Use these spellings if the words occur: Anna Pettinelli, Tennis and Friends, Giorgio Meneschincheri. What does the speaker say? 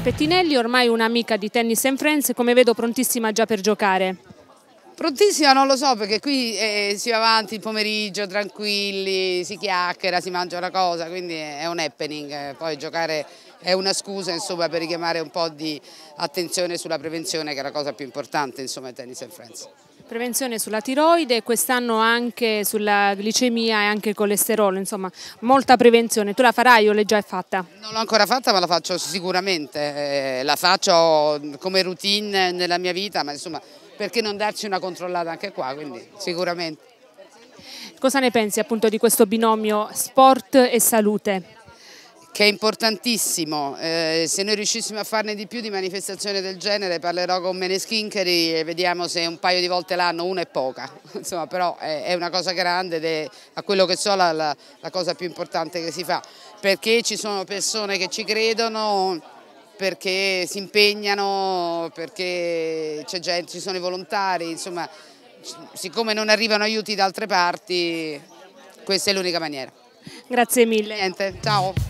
Anna Pettinelli, ormai un'amica di Tennis and Friends, come vedo prontissima già per giocare. Prontissima non lo so, perché qui si va avanti il pomeriggio tranquilli, si chiacchiera, si mangia una cosa, quindi è un happening. Poi giocare è una scusa, insomma, per richiamare un po' di attenzione sulla prevenzione, che è la cosa più importante, insomma, a Tennis and Friends. Prevenzione sulla tiroide, quest'anno anche sulla glicemia e anche il colesterolo, insomma molta prevenzione. Tu la farai o l'hai già fatta? Non l'ho ancora fatta, ma la faccio sicuramente, la faccio come routine nella mia vita, ma insomma perché non darci una controllata anche qua, quindi sicuramente. Cosa ne pensi appunto di questo binomio sport e salute? Che è importantissimo, se noi riuscissimo a farne di più di manifestazioni del genere, parlerò con Meneschincheri e vediamo se un paio di volte l'anno, una è poca, insomma, però è una cosa grande ed è, a quello che so, la cosa più importante che si fa, perché ci sono persone che ci credono, perché si impegnano, perché c'è gente, ci sono i volontari, insomma, siccome non arrivano aiuti da altre parti, questa è l'unica maniera. Grazie mille. Niente, ciao.